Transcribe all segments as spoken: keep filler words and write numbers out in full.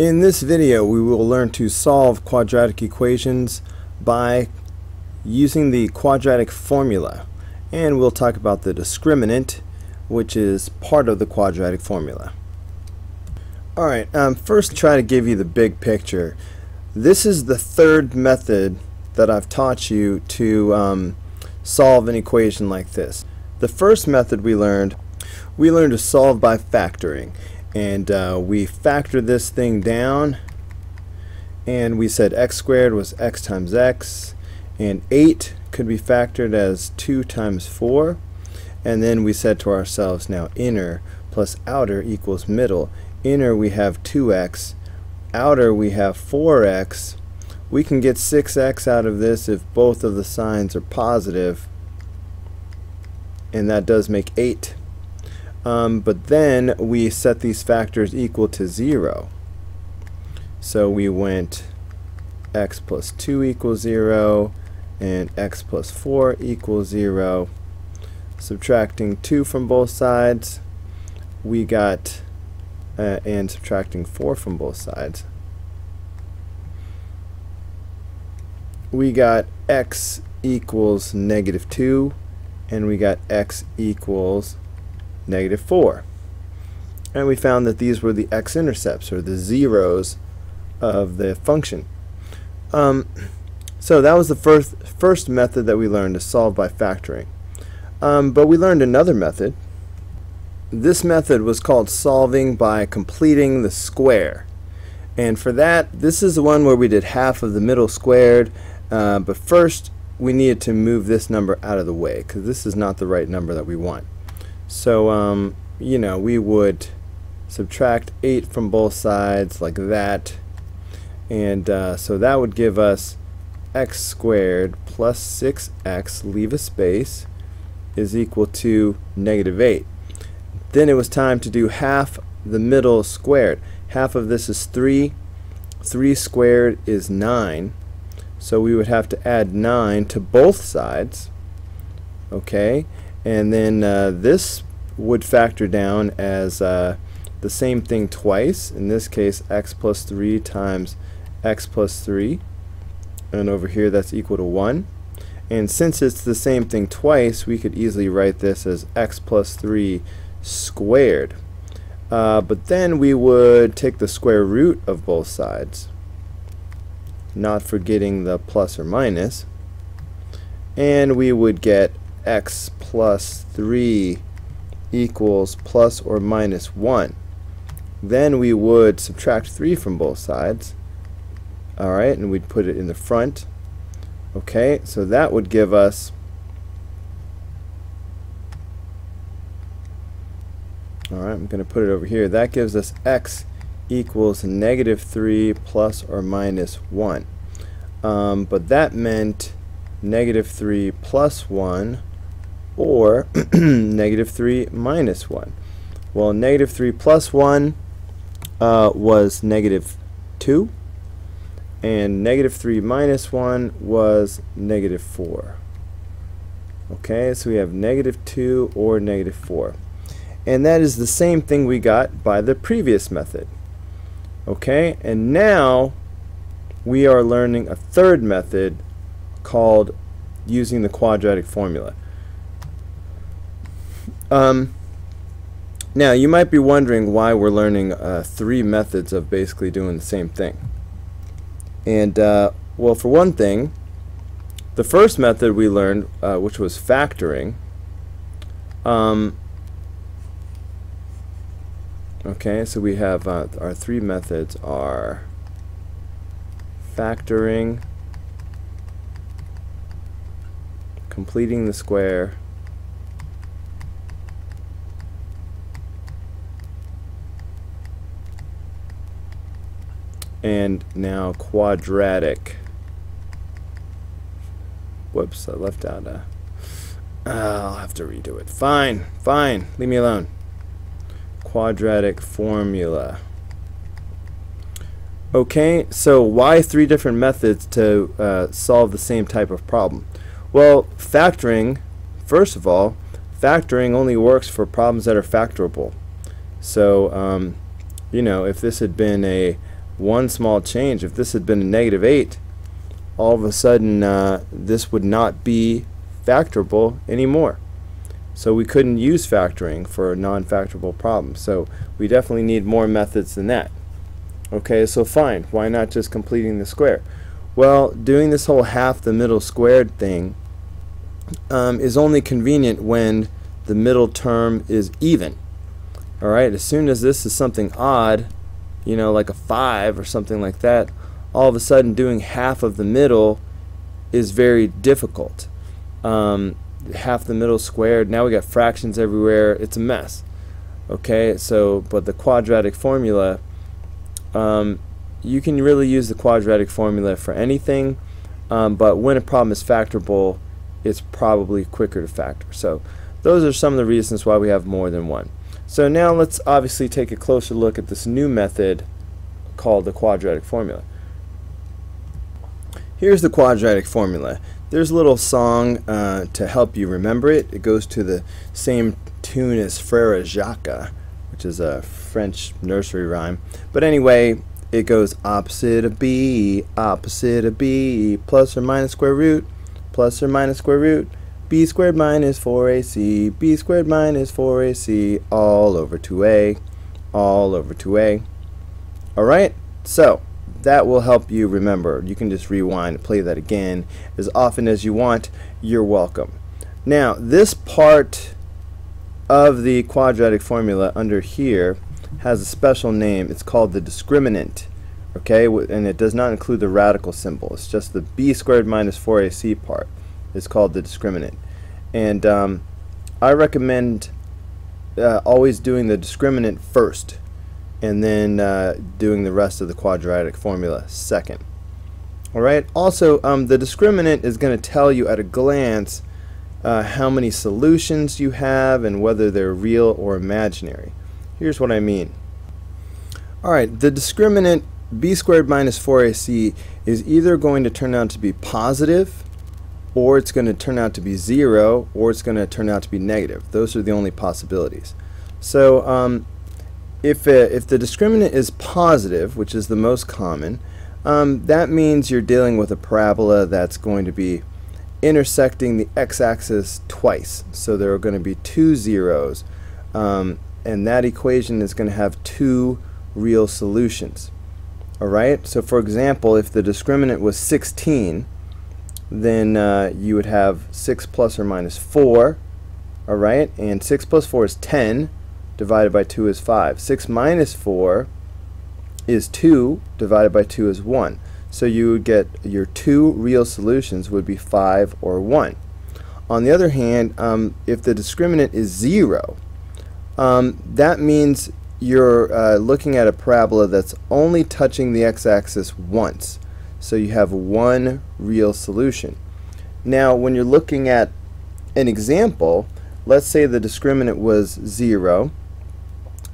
In this video, we will learn to solve quadratic equations by using the quadratic formula, and we'll talk about the discriminant, which is part of the quadratic formula. Alright, um, first try to give you the big picture. This is the third method that I've taught you to um, solve an equation like this. The first method we learned, we learned to solve by factoring. And uh, we factored this thing down, and we said x squared was x times x, and eight could be factored as two times four, and then we said to ourselves, now inner plus outer equals middle. Inner we have two x, outer we have four x. We can get six x out of this if both of the signs are positive, and that does make eight. Um, but then we set these factors equal to zero. So we went x plus two equals zero and x plus four equals zero. Subtracting two from both sides, we got uh, and subtracting four from both sides, we got x equals negative two, and we got x equals negative four. And we found that these were the x-intercepts, or the zeros of the function. Um, so that was the first, first method that we learned to solve by factoring. Um, but we learned another method. This method was called solving by completing the square. And for that, this is the one where we did half of the middle squared, uh, but first we needed to move this number out of the way, because this is not the right number that we want. So, um, you know, we would subtract eight from both sides like that. And uh, so that would give us x squared plus six x, leave a space, is equal to negative eight. Then it was time to do half the middle squared. Half of this is three. three squared is nine. So we would have to add nine to both sides. Okay. And then uh, this would factor down as uh, the same thing twice. In this case, x plus three times x plus three. And over here, that's equal to one. And since it's the same thing twice, we could easily write this as x plus three squared. Uh, but then we would take the square root of both sides, not forgetting the plus or minus, and we would get x plus three equals plus or minus one. Then we would subtract three from both sides. Alright, and we'd put it in the front. Okay, so that would give us, alright, I'm going to put it over here. That gives us x equals negative three plus or minus one. Um, but that meant negative three plus one, or negative three minus one. Well, negative three plus one uh, was negative two, and negative three minus one was negative four. Okay, so we have negative two or negative four. And that is the same thing we got by the previous method. Okay, and now we are learning a third method called using the quadratic formula. Um, now you might be wondering why we're learning uh, three methods of basically doing the same thing. And uh, well, for one thing, the first method we learned, uh, which was factoring, um, okay, so we have uh, our three methods are factoring, completing the square, and now quadratic. Whoops, I left out a, I'll have to redo it. Fine, fine, leave me alone. Quadratic formula. Okay, so why three different methods to uh, solve the same type of problem? Well, factoring, first of all, factoring only works for problems that are factorable. So, um, you know, if this had been a one small change. If this had been a negative eight, all of a sudden uh, this would not be factorable anymore. So we couldn't use factoring for non-factorable problems. So we definitely need more methods than that. Okay, so fine. Why not just completing the square? Well, doing this whole half the middle squared thing um, is only convenient when the middle term is even. Alright, as soon as this is something odd, you know, like a five or something like that, all of a sudden doing half of the middle is very difficult. Um, half the middle squared, now we got fractions everywhere, it's a mess. Okay, so, but the quadratic formula, um, you can really use the quadratic formula for anything, um, but when a problem is factorable, it's probably quicker to factor. So those are some of the reasons why we have more than one. So now let's obviously take a closer look at this new method called the quadratic formula. Here's the quadratic formula. There's a little song uh, to help you remember it. It goes to the same tune as Frère Jacques, which is a French nursery rhyme. But anyway, it goes opposite of b, opposite of b, plus or minus square root, plus or minus square root, b squared minus four a c, b squared minus four a c, all over two a, all over two a. Alright, so that will help you remember. You can just rewind and play that again as often as you want. You're welcome. Now, this part of the quadratic formula under here has a special name. It's called the discriminant, okay, and it does not include the radical symbol. It's just the b squared minus four a c part. It's called the discriminant, and um, I recommend uh, always doing the discriminant first and then uh, doing the rest of the quadratic formula second. Alright, also um, the discriminant is going to tell you at a glance uh, how many solutions you have and whether they're real or imaginary. Here's what I mean. Alright, the discriminant b squared minus four a c is either going to turn out to be positive, or it's going to turn out to be zero, or it's going to turn out to be negative. Those are the only possibilities. So um, if, uh, if the discriminant is positive, which is the most common, um, that means you're dealing with a parabola that's going to be intersecting the x-axis twice. So there are going to be two zeros, um, and that equation is going to have two real solutions. Alright, so for example, if the discriminant was sixteen, then uh, you would have six plus or minus four, alright, and six plus four is ten, divided by two is five. six minus four is two, divided by two is one. So you would get your two real solutions would be five or one. On the other hand, um, if the discriminant is zero, um, that means you're uh, looking at a parabola that's only touching the x-axis once. So you have one real solution. Now, when you're looking at an example, let's say the discriminant was zero,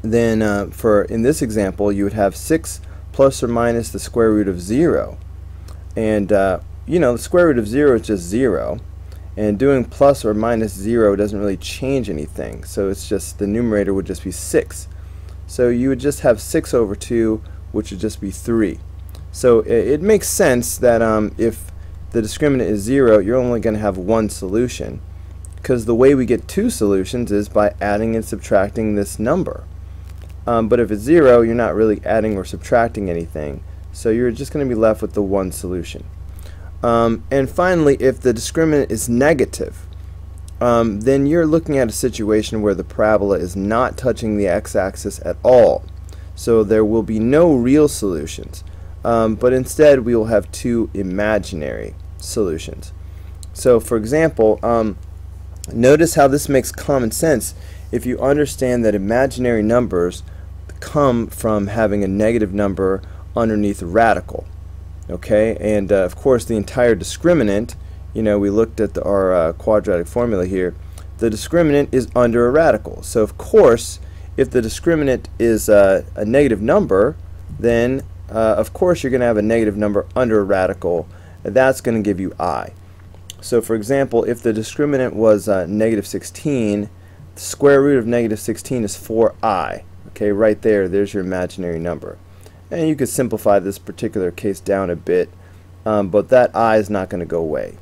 then uh, for in this example you would have six plus or minus the square root of zero, and uh, you know, the square root of zero is just zero, and doing plus or minus zero doesn't really change anything, so it's just the numerator would just be six. So you would just have six over two, which would just be three. So it, it makes sense that um, if the discriminant is zero, you're only going to have one solution, because the way we get two solutions is by adding and subtracting this number. Um, but if it's zero, you're not really adding or subtracting anything, so you're just going to be left with the one solution. Um, and finally, if the discriminant is negative, um, then you're looking at a situation where the parabola is not touching the x-axis at all. So there will be no real solutions. Um, but instead we will have two imaginary solutions. So for example, um, notice how this makes common sense if you understand that imaginary numbers come from having a negative number underneath a radical. Okay, and uh, of course the entire discriminant, you know, we looked at the, our uh, quadratic formula here, the discriminant is under a radical. So of course if the discriminant is uh, a negative number, then Uh, of course you're going to have a negative number under a radical. That's going to give you I. So for example, if the discriminant was uh, negative sixteen, the square root of negative sixteen is four i. Okay, right there, there's your imaginary number. And you could simplify this particular case down a bit, um, but that I is not going to go away.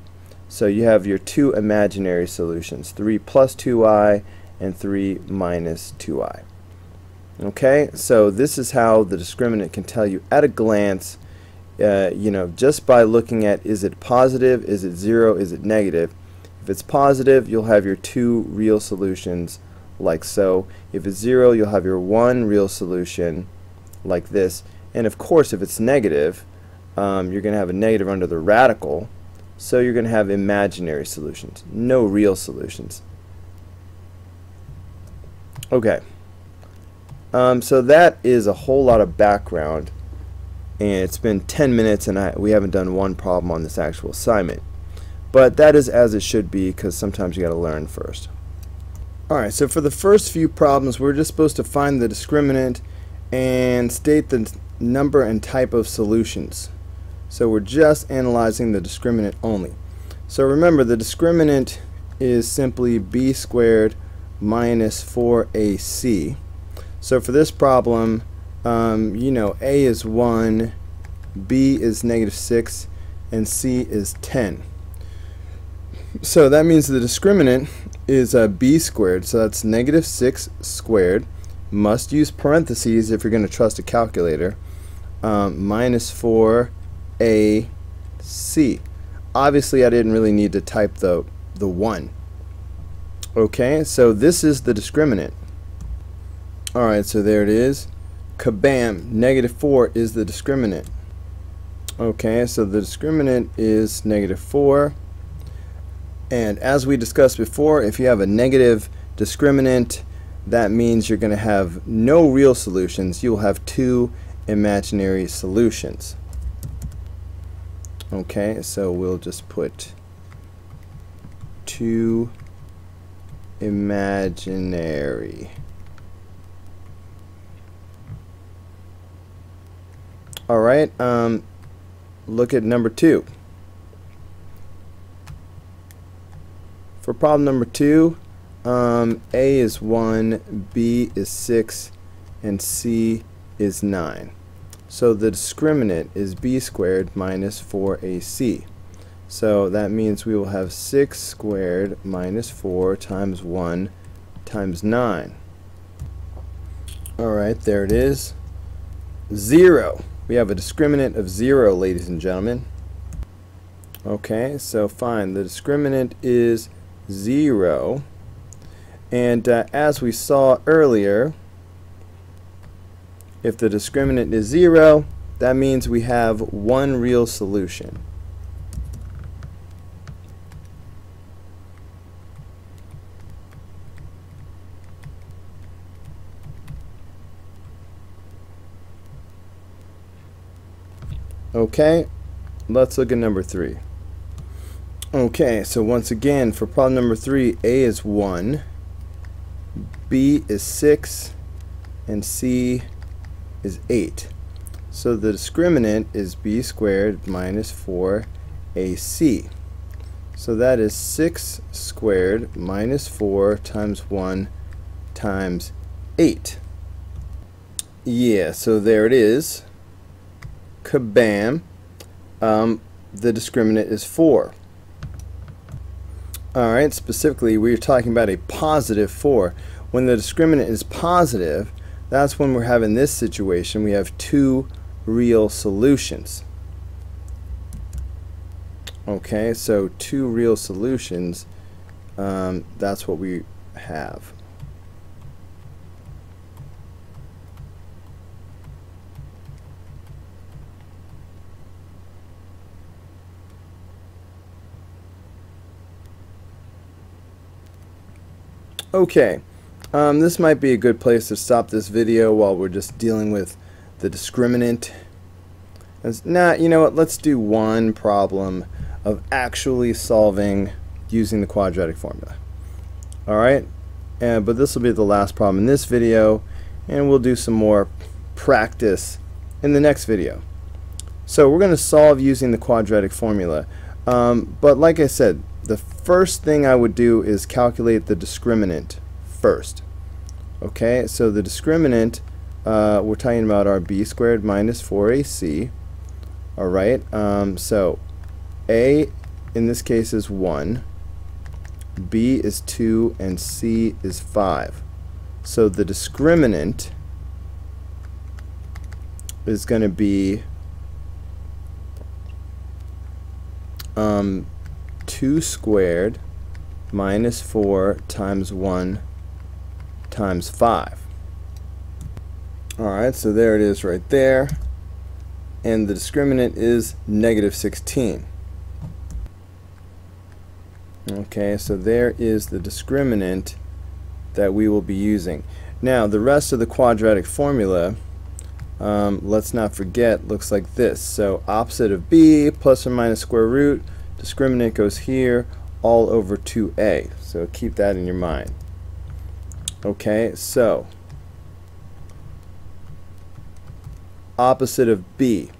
So you have your two imaginary solutions, three plus two i and three minus two i. Okay, so this is how the discriminant can tell you at a glance, uh, you know, just by looking at is it positive, is it zero, is it negative. If it's positive, you'll have your two real solutions like so. If it's zero, you'll have your one real solution like this. And of course, if it's negative, um, you're going to have a negative under the radical. So you're going to have imaginary solutions, no real solutions. Okay. Um, so that is a whole lot of background, and it's been ten minutes and I, we haven't done one problem on this actual assignment. But that is as it should be, because sometimes you got to learn first. Alright, so for the first few problems we're just supposed to find the discriminant and state the number and type of solutions. So we're just analyzing the discriminant only. So remember, the discriminant is simply b squared minus four a c. So for this problem, um, you know, a is one, b is negative six, and c is ten. So that means the discriminant is uh, b squared, so that's negative six squared. Must use parentheses if you're going to trust a calculator, um, minus four a c. Obviously I didn't really need to type the, the one. Okay, so this is the discriminant. Alright, so there it is. Kabam! negative four is the discriminant. Okay, so the discriminant is negative four. And as we discussed before, if you have a negative discriminant, that means you're going to have no real solutions. You'll have two imaginary solutions. Okay, so we'll just put two imaginary. Alright, um, look at number two. For problem number two, um, A is one, B is six, and C is nine. So the discriminant is B squared minus four a c. So that means we will have six squared minus four times one times nine. Alright, there it is. zero. We have a discriminant of zero, ladies and gentlemen. Okay, so fine. The discriminant is zero. And uh, as we saw earlier, if the discriminant is zero, that means we have one real solution. Okay, let's look at number three. Okay, so once again, for problem number three, A is one, B is six, and C is eight. So the discriminant is B squared minus four a c. So that is six squared minus four times one times eight. Yeah, so there it is. Kabam! Um, the discriminant is four. Alright, specifically we're talking about a positive four. When the discriminant is positive, that's when we're having this situation. We have two real solutions. Okay, so two real solutions, um, that's what we have. Okay, um, this might be a good place to stop this video while we're just dealing with the discriminant. As, nah, you know what, let's do one problem of actually solving using the quadratic formula. Alright, uh, but this will be the last problem in this video, and we'll do some more practice in the next video. So we're going to solve using the quadratic formula, um, but like I said, the first thing I would do is calculate the discriminant first. Okay, so the discriminant uh, we're talking about our b squared minus four a c. All right, um, so a in this case is one, b is two, and c is five. So the discriminant is going to be um, two squared minus four times one times five. Alright, so there it is right there. And the discriminant is negative sixteen. Okay, so there is the discriminant that we will be using. Now, the rest of the quadratic formula, um, let's not forget, looks like this. So, opposite of b, plus or minus square root, discriminant goes here, all over two a. So, keep that in your mind. Okay, so, opposite of b.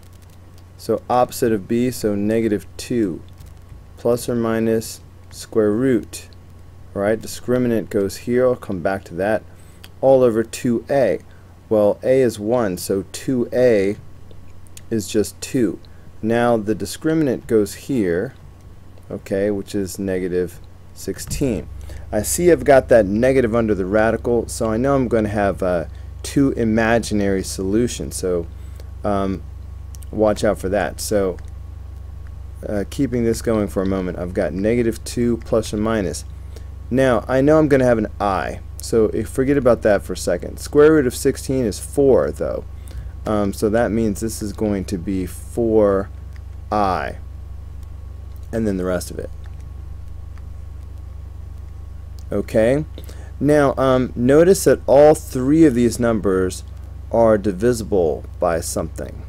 So, opposite of b, so negative two, plus or minus square root. Right, discriminant goes here, I'll come back to that, all over two a. Well, a is one, so two a is just two. Now the discriminant goes here, okay, which is negative sixteen. I see I've got that negative under the radical, so I know I'm going to have uh, two imaginary solutions, so um, watch out for that. So uh, keeping this going for a moment, I've got negative two plus or minus. Now, I know I'm going to have an I, so forget about that for a second. Square root of sixteen is four, though. Um, so that means this is going to be four i, and then the rest of it. Okay? Now, um, notice that all three of these numbers are divisible by something.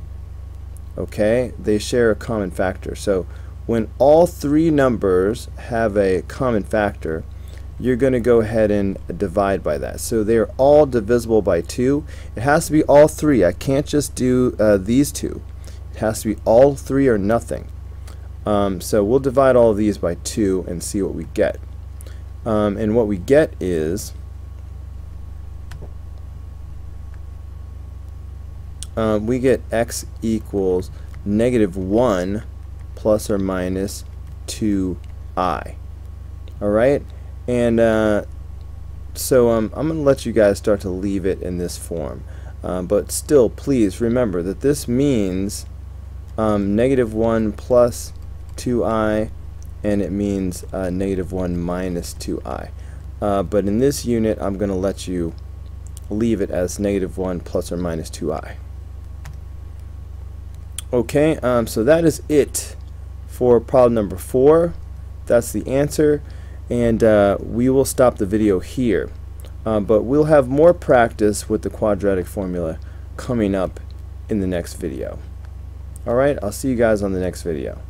Okay? They share a common factor. So, when all three numbers have a common factor, you're going to go ahead and divide by that. So they're all divisible by two. It has to be all three. I can't just do uh, these two. It has to be all three or nothing. Um, so we'll divide all of these by two and see what we get. Um, and what we get is um, we get x equals negative one plus or minus two i. Alright? And uh, so um, I'm going to let you guys start to leave it in this form. Uh, but still, please remember that this means um, negative one plus two i, and it means uh, negative one minus two i. Uh, but in this unit, I'm going to let you leave it as negative one plus or minus two i. Okay, um, so that is it for problem number four. That's the answer. And uh, we will stop the video here, uh, but we'll have more practice with the quadratic formula coming up in the next video. All right, I'll see you guys on the next video.